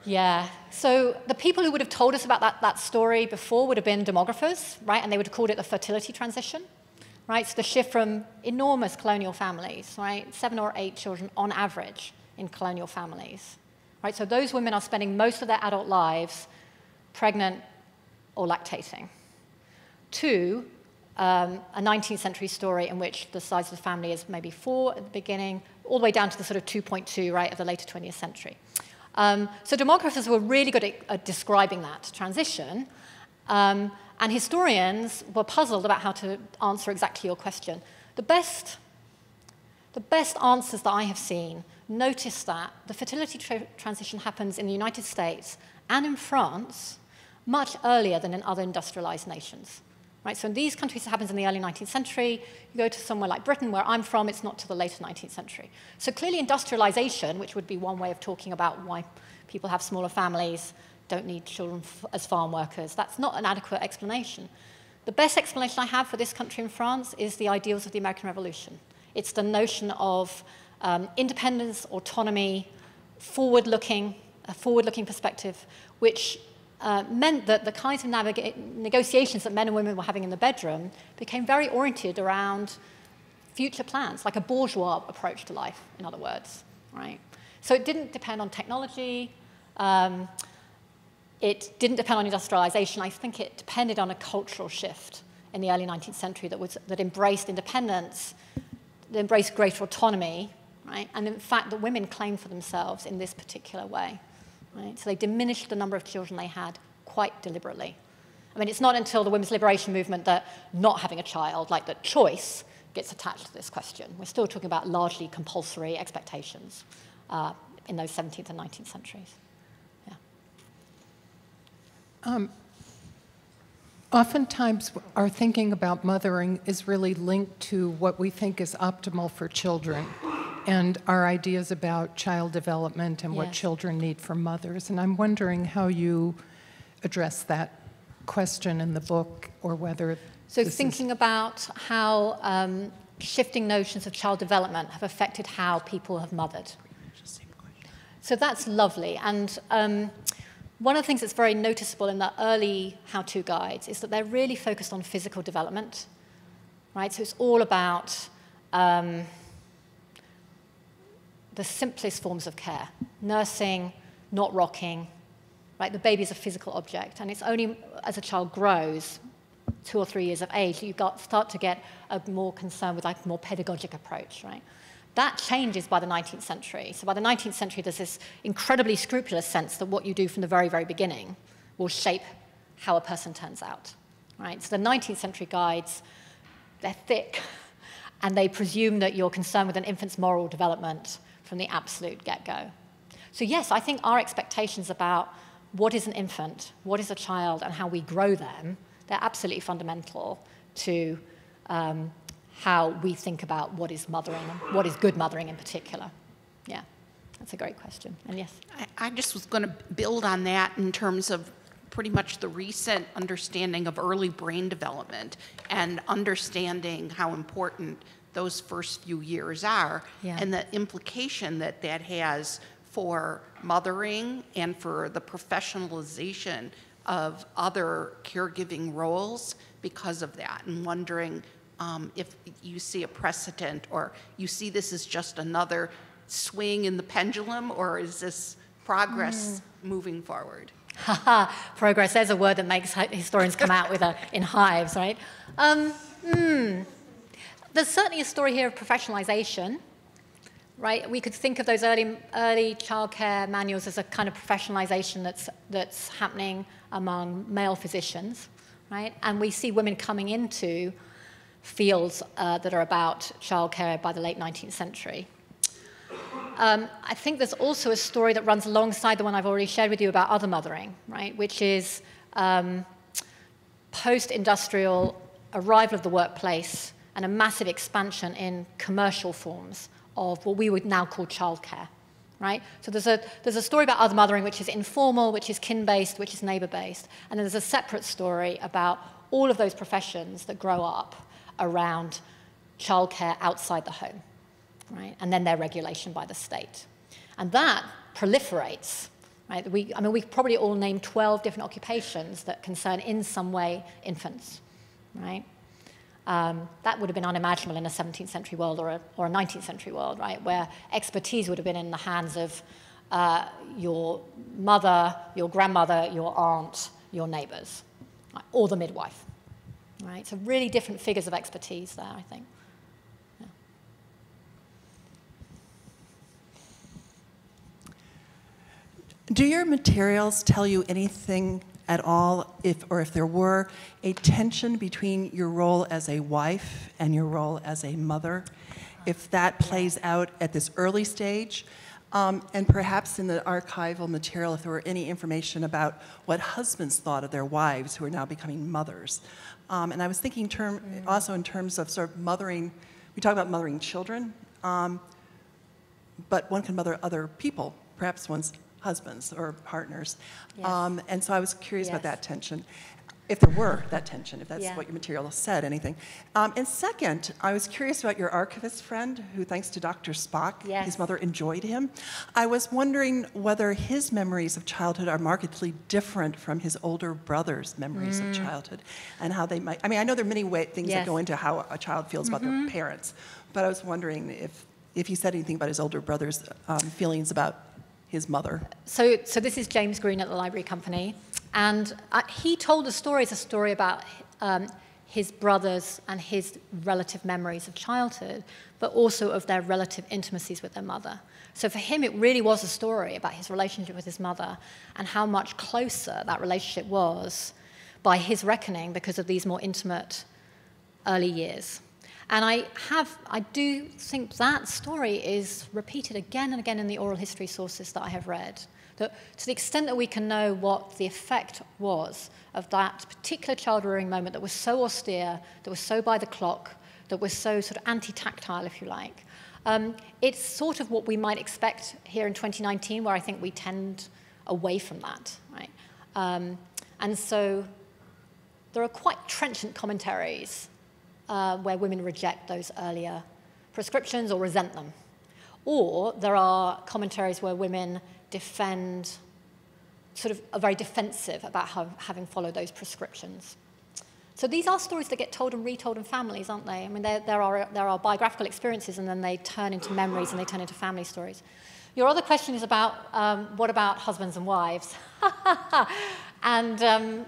Yeah, so the people who would have told us about that, that story before would have been demographers, right? And they would have called it the fertility transition, right? So the shift from enormous colonial families, right? Seven or eight children on average in colonial families, right? So those women are spending most of their adult lives pregnant or lactating. To um, a nineteenth century story in which the size of the family is maybe four at the beginning, all the way down to the sort of two point two, right, of the later twentieth century. Um, so demographers were really good at, at describing that transition, um, and historians were puzzled about how to answer exactly your question. The best, the best answers that I have seen notice that the fertility tra transition happens in the United States and in France much earlier than in other industrialized nations. Right? So in these countries, it happens in the early nineteenth century. You go to somewhere like Britain, where I'm from, it's not till the later nineteenth century. So clearly industrialization, which would be one way of talking about why people have smaller families, don't need children f as farm workers, that's not an adequate explanation. The best explanation I have for this country in France is the ideals of the American Revolution. It's the notion of um, independence, autonomy, forward-looking, a forward-looking perspective, which Uh, meant that the kinds of negotiations that men and women were having in the bedroom became very oriented around future plans, like a bourgeois approach to life, in other words. Right? So it didn't depend on technology. Um, it didn't depend on industrialization. I think it depended on a cultural shift in the early nineteenth century that, was, that embraced independence, that embraced greater autonomy, right? And in fact, the women claimed for themselves in this particular way. Right? So they diminished the number of children they had quite deliberately. I mean, it's not until the women's liberation movement that not having a child, like that choice, gets attached to this question. We're still talking about largely compulsory expectations uh, in those seventeenth and nineteenth centuries. Yeah. Um, oftentimes, our thinking about mothering is really linked to what we think is optimal for children, and our ideas about child development and yes. what children need from mothers. And I'm wondering how you address that question in the book, or whether... So thinking about how um, shifting notions of child development have affected how people have mothered. So that's lovely. And um, one of the things that's very noticeable in the early how-to guides is that they're really focused on physical development, right? So it's all about... Um, the simplest forms of care, nursing, not rocking, right? The baby is a physical object, and it's only as a child grows, two or three years of age, you got, start to get a more concern with like a more pedagogic approach, right? That changes by the nineteenth century. So by the nineteenth century, there's this incredibly scrupulous sense that what you do from the very, very beginning will shape how a person turns out, right? So the nineteenth century guides, they're thick, and they presume that you're concerned with an infant's moral development from the absolute get-go. So yes, I think our expectations about what is an infant, what is a child, and how we grow them, they're absolutely fundamental to um, how we think about what is mothering, and what is good mothering in particular. Yeah, that's a great question, and yes. I, I just was gonna build on that in terms of pretty much the recent understanding of early brain development and understanding how important those first few years are, yeah. and the implication that that has for mothering and for the professionalization of other caregiving roles because of that, and wondering um, if you see a precedent, or you see this as just another swing in the pendulum, or is this progress mm. moving forward? Haha, progress, there's a word that makes historians come out with a, in hives, right? Um, mm. There's certainly a story here of professionalization, right? We could think of those early, early childcare manuals as a kind of professionalization that's, that's happening among male physicians, right? And we see women coming into fields uh, that are about childcare by the late nineteenth century. Um, I think there's also a story that runs alongside the one I've already shared with you about other mothering, right? Which is um, post-industrial arrival of the workplace and a massive expansion in commercial forms of what we would now call childcare, right? So there's a, there's a story about other mothering which is informal, which is kin-based, which is neighbor-based, and then there's a separate story about all of those professions that grow up around childcare outside the home. Right? And then their regulation by the state. And that proliferates. Right? We, I mean, we probably all name twelve different occupations that concern in some way infants. Right? Um, that would have been unimaginable in a seventeenth century world or a, or a nineteenth century world, right? Where expertise would have been in the hands of uh, your mother, your grandmother, your aunt, your neighbors, right? Or the midwife. Right? So really different figures of expertise there, I think. Do your materials tell you anything at all, if or if there were, a tension between your role as a wife and your role as a mother, if that plays out at this early stage? Um, and perhaps in the archival material, if there were any information about what husbands thought of their wives who are now becoming mothers. Um, and I was thinking term, mm. also in terms of sort of mothering, we talk about mothering children, um, but one can mother other people, perhaps one's husbands or partners. Yes. Um, and so I was curious yes. about that tension, if there were that tension, if that's yeah. what your material said, anything. Um, and second, I was curious about your archivist friend who, thanks to Doctor Spock, yes. his mother enjoyed him. I was wondering whether his memories of childhood are markedly different from his older brother's memories mm. of childhood and how they might, I mean, I know there are many way, things yes. that go into how a child feels mm-hmm. about their parents, but I was wondering if, if he said anything about his older brother's um, feelings about his mother. So, so this is James Green at the Library Company, and uh, he told a story, it's a story about um, his brothers and his relative memories of childhood, but also of their relative intimacies with their mother. So for him, it really was a story about his relationship with his mother and how much closer that relationship was by his reckoning because of these more intimate early years. And I have, I do think that story is repeated again and again in the oral history sources that I have read. That to the extent that we can know what the effect was of that particular child-rearing moment that was so austere, that was so by the clock, that was so sort of anti-tactile, if you like, um, it's sort of what we might expect here in twenty nineteen, where I think we tend away from that, right? Um, and so there are quite trenchant commentaries Uh, where women reject those earlier prescriptions or resent them. Or there are commentaries where women defend, sort of are very defensive about how, having followed those prescriptions. So these are stories that get told and retold in families, aren't they? I mean, there, there, are, there are biographical experiences and then they turn into memories and they turn into family stories. Your other question is about, um, what about husbands and wives? And um,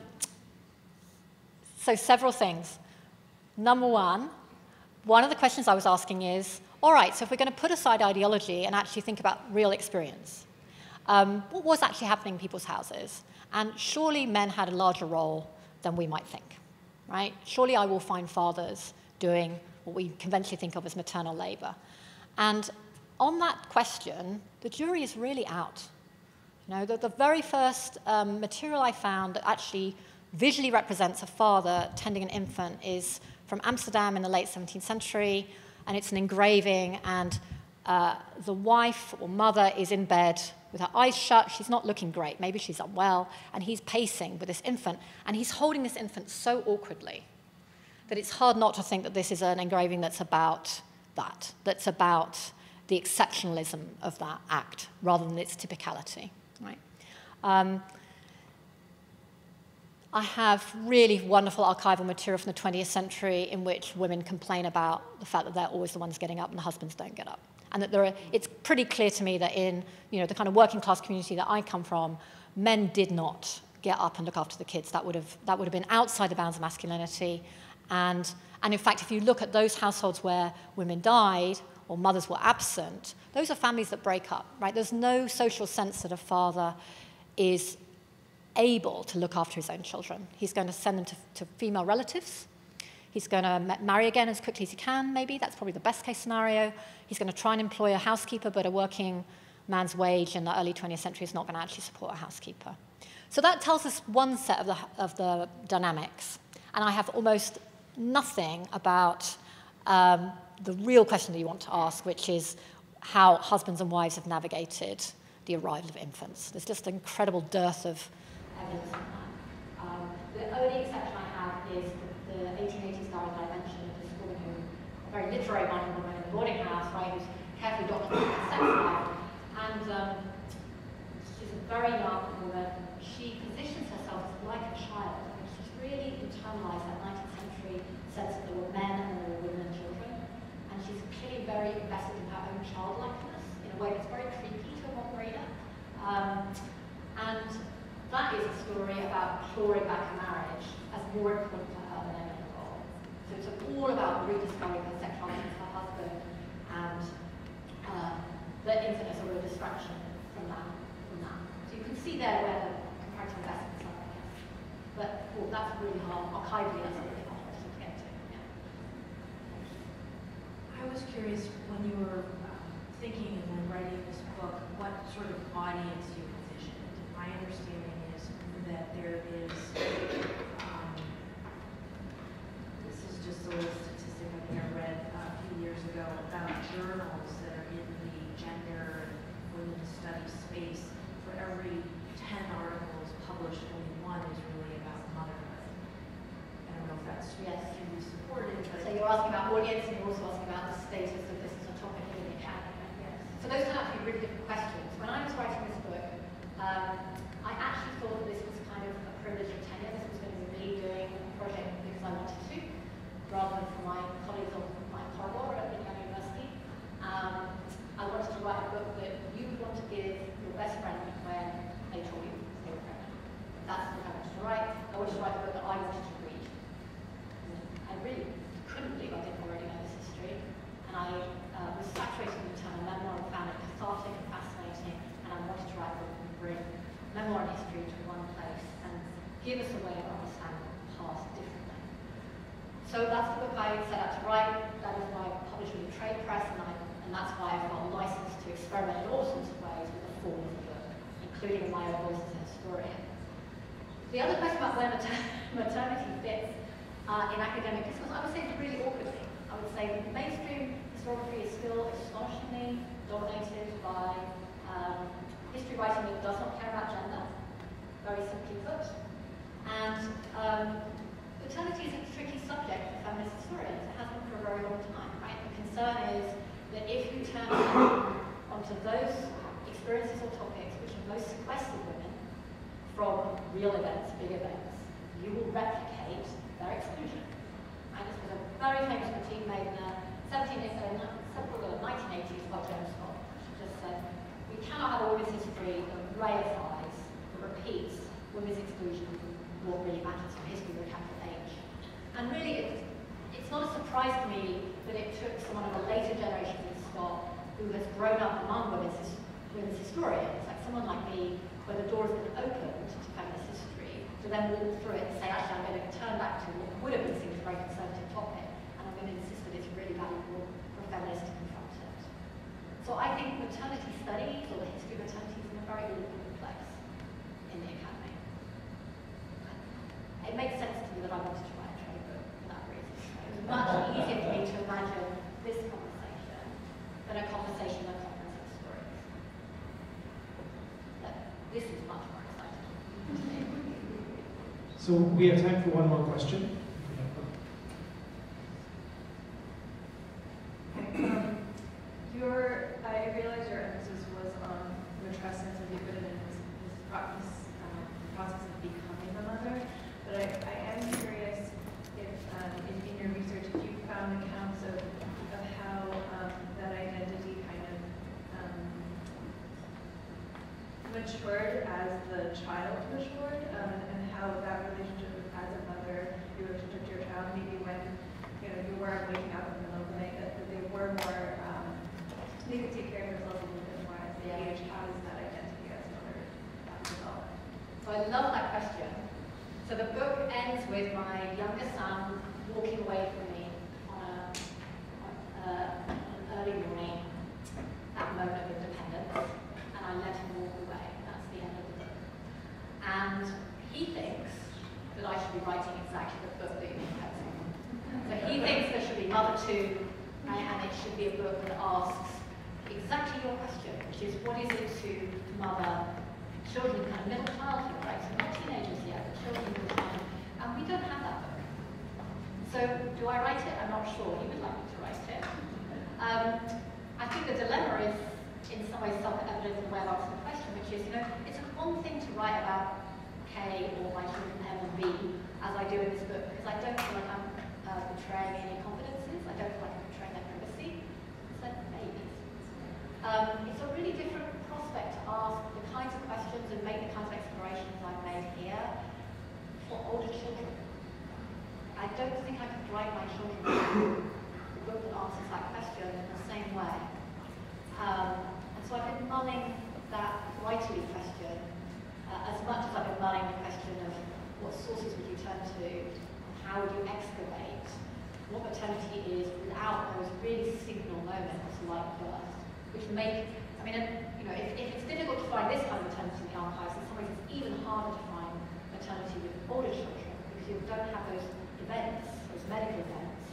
so several things. Number one, one of the questions I was asking is, all right, so if we're going to put aside ideology and actually think about real experience, um, what was actually happening in people's houses? And surely men had a larger role than we might think, right? Surely I will find fathers doing what we conventionally think of as maternal labor. And on that question, the jury is really out. You know, the, the very first um, material I found that actually visually represents a father tending an infant is from Amsterdam in the late seventeenth century, and it's an engraving, and uh, the wife or mother is in bed with her eyes shut. She's not looking great. Maybe she's unwell, and he's pacing with this infant, and he's holding this infant so awkwardly that it's hard not to think that this is an engraving that's about that, that's about the exceptionalism of that act rather than its typicality, right? Um, I have really wonderful archival material from the twentieth century in which women complain about the fact that they're always the ones getting up and the husbands don't get up. And that there are, it's pretty clear to me that in, you know, the kind of working class community that I come from, men did not get up and look after the kids. That would have, that would have been outside the bounds of masculinity. And, and in fact, if you look at those households where women died or mothers were absent, those are families that break up, right? There's no social sense that a father is able to look after his own children. He's going to send them to, to female relatives. He's going to marry again as quickly as he can, maybe. That's probably the best case scenario. He's going to try and employ a housekeeper, but a working man's wage in the early twentieth century is not going to actually support a housekeeper. So that tells us one set of the, of the dynamics. And I have almost nothing about um, the real question that you want to ask, which is how husbands and wives have navigated the arrival of infants. There's just an incredible dearth of evidence on that. Um, the only exception I have is the, the eighteen eighties guy that I mentioned at the school, who, a very literary man and woman in the boarding house, right, who's carefully documented the sex life. And um, she's a very young woman. She positions herself like a child. She's really internalized that nineteenth century sense that there were men and there were women and children. And she's clearly very invested in her own childlikeness in a way that's very creepy to a modern reader. Um, and that is a story about clawing back a marriage as more important to her than any other role. So it's all about rediscovering her sexuality with her husband, and uh, the infant is a real distraction from that. From that. So you can see there where the comparative investments are, I guess. But well, that's really hard. Archivally, that's a really hard question to get to. Yeah. I was curious when you were um, thinking and then writing this book, what sort of audience you envisioned. My understanding is that there is, um, this is just a little statistic I think I read a few years ago about journals that are in the gender and women's studies space. For every ten articles published, only one is really about motherhood. I don't know if that's yes. can be supported. But so you're asking about audience, and you're also asking about the status of this as a topic in the academy. Yes. So those are actually really different questions. When I was writing this book, um, I actually thought this was kind of a privilege of tenure. This was going to be me doing a project because I wanted to, rather than for my colleagues on my corridor at Indiana University. Um, I wanted to write a book that you would want to give your best friend when they told you they were pregnant. That's what I wanted to write. I wanted to write a book that I wanted to read. I really couldn't believe I didn't already know this history. And I uh, was saturated with the term memoir and found it cathartic and fascinating. And I wanted to write a book that would bring memoir and history to one place and give us a way of understanding the past differently. So that's the book I set out to write. That is why I published with the trade press, and I And that's why I felt licensed to experiment in all sorts of ways with the form of the book, including my own voice as a historian. The other question about where maternity fits uh, in academic discourse, I would say it's really awkwardly. I would say that the mainstream historiography is still astonishingly dominated by um, history writing that does not care about gender, very simply put. And um, maternity is a tricky subject for feminist historians. It has been for a very long time, right? The concern is that if you turn onto those experiences or topics which have most sequestered women from real events, big events, you will replicate their exclusion. And this was a very famous critique made in the nineteen eighties by James Scott, which just said, we cannot have a women's history that reifies, that repeats women's exclusion from what really matters for history with a capital H. And really, it's, it's not a surprise to me that it took someone of a later generation in Scott who has grown up among women's, women's historians, like someone like me, where the door has been opened to feminist history, to then walk through it and say, actually, I'm going to turn back to what would have been seen as a very conservative topic, and I'm going to insist that it's really valuable for feminists to confront it. So I think maternity studies, or the history of maternity, is in a very important place in the academy. It makes sense to me that I wanted to write. Much easier for me to imagine this conversation than a conversation that conference of stories. But this is much more exciting. So we have time for one more question. Um, your, I realize your emphasis was on your trust and ubiquity and this, this process, um, process of becoming a mother, but I, I am curious if um, in research, if you found accounts of, of how um, that identity kind of um, matured as the child matured, um, and how that relationship as a mother, your relationship to your child, maybe when you know you weren't waking up in the middle of the night, that, that they were more, um, they could take care of themselves a little bit more as they yeah. age. How does that identity as a mother develop? So I love that question. So the book ends with my youngest son walking away from me on, a, on a, an early morning at a moment of independence, and I let him walk away. That's the end of the book. And he thinks that I should be writing exactly the book that you're proposing. So he thinks there should be Mother two, and it should be a book that asks exactly your question, which is what is it to mother children, kind of middle childhood, right? So not teenagers yet, but children middle childhood. And we don't have that book. So do I write it? I'm not sure. He would like me to write it. Um, I think the dilemma is in some ways self-evident in the way I've answered the question, which is, you know, it's one thing to write about K or my children M and B, as I do in this book, because I don't feel like I'm uh, betraying any confidences. I don't feel like I'm betraying their privacy. So maybe. Um, it's a really different prospect to ask the kinds of questions and make the kinds of explorations I've made here for older children. I don't think I could write my children the book that answers that question in the same way. Um, and so I've been mulling that writerly question uh, as much as I've been mulling the question of what sources would you turn to, how would you excavate, what maternity is without those really signal moments like birth, which make, I mean, you know, if, if it's difficult to find this kind of maternity in the archives, in some ways it's even harder to find maternity with older children, because you don't have those events, those medical events,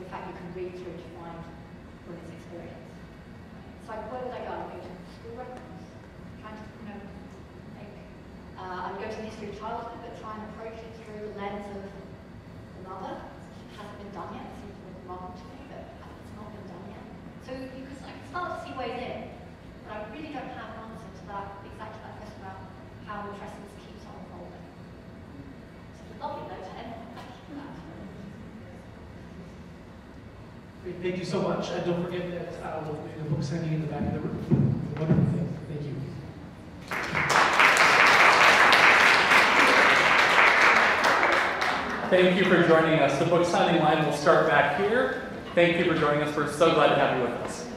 in fact you can read through to find women's experience. So I, where would I go? I'm going to school records, trying to, you know, make, uh, I'm going to the history of childhood, but try and approach it through the lens of the mother. It hasn't been done yet, it seems a little wrong to me, but it's not been done yet. So you can start to see ways in, but I really don't have an answer to that, exactly that question about how the trestles keeps on unfolding. So it's a lovely note to end on. Thank you for that. Great, thank you so much. And don't forget that uh, we'll do the book's hanging in the back of the room. It's a wonderful thing. Thank you. Thank you for joining us. The book signing line will start back here. Thank you for joining us. We're so glad to have you with us.